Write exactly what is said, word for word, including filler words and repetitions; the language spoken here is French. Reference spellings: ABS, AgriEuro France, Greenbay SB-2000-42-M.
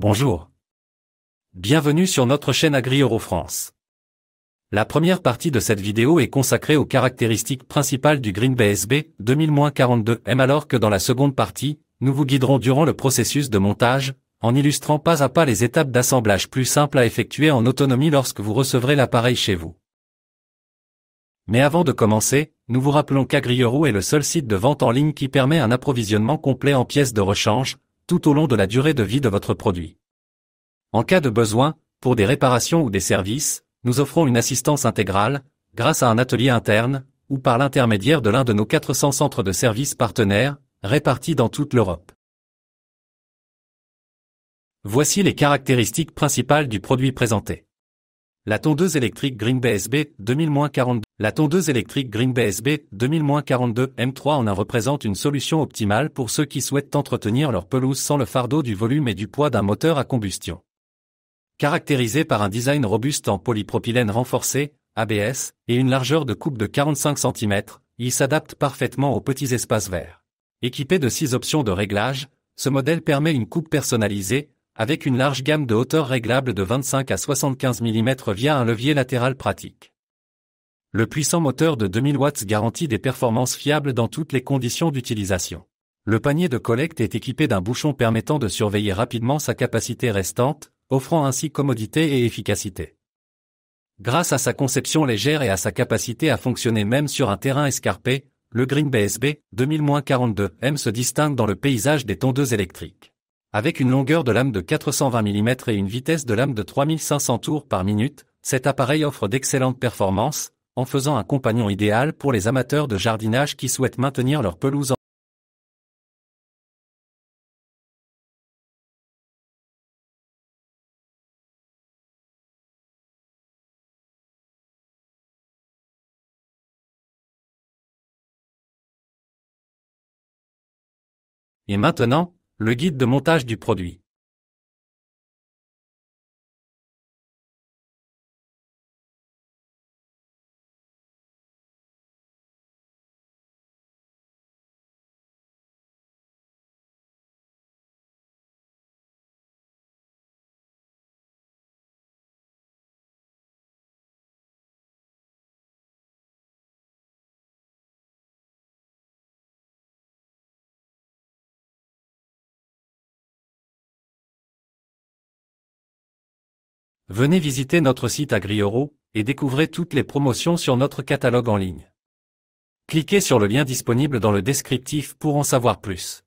Bonjour. Bienvenue sur notre chaîne AgriEuro France. La première partie de cette vidéo est consacrée aux caractéristiques principales du Greenbay S B deux mille quarante-deux M, alors que dans la seconde partie, nous vous guiderons durant le processus de montage, en illustrant pas à pas les étapes d'assemblage plus simples à effectuer en autonomie lorsque vous recevrez l'appareil chez vous. Mais avant de commencer, nous vous rappelons qu'AgriEuro est le seul site de vente en ligne qui permet un approvisionnement complet en pièces de rechange, tout au long de la durée de vie de votre produit. En cas de besoin, pour des réparations ou des services, nous offrons une assistance intégrale, grâce à un atelier interne, ou par l'intermédiaire de l'un de nos quatre cents centres de services partenaires, répartis dans toute l'Europe. Voici les caractéristiques principales du produit présenté. La tondeuse électrique Greenbay S B deux mille quarante-deux. La tondeuse électrique Greenbay S B deux mille quarante-deux M trois en un représente une solution optimale pour ceux qui souhaitent entretenir leur pelouse sans le fardeau du volume et du poids d'un moteur à combustion. Caractérisée par un design robuste en polypropylène renforcé, A B S, et une largeur de coupe de quarante-cinq centimètres, il s'adapte parfaitement aux petits espaces verts. Équipé de six options de réglage, ce modèle permet une coupe personnalisée, avec une large gamme de hauteurs réglables de vingt-cinq à soixante-quinze millimètres via un levier latéral pratique. Le puissant moteur de deux mille watts garantit des performances fiables dans toutes les conditions d'utilisation. Le panier de collecte est équipé d'un bouchon permettant de surveiller rapidement sa capacité restante, offrant ainsi commodité et efficacité. Grâce à sa conception légère et à sa capacité à fonctionner même sur un terrain escarpé, le Greenbay S B deux mille quarante-deux M se distingue dans le paysage des tondeuses électriques. Avec une longueur de lame de quatre cent vingt millimètres et une vitesse de lame de trois mille cinq cents tours par minute, cet appareil offre d'excellentes performances, en faisant un compagnon idéal pour les amateurs de jardinage qui souhaitent maintenir leur pelouse en... Et maintenant, le guide de montage du produit. Venez visiter notre site AgriEuro et découvrez toutes les promotions sur notre catalogue en ligne. Cliquez sur le lien disponible dans le descriptif pour en savoir plus.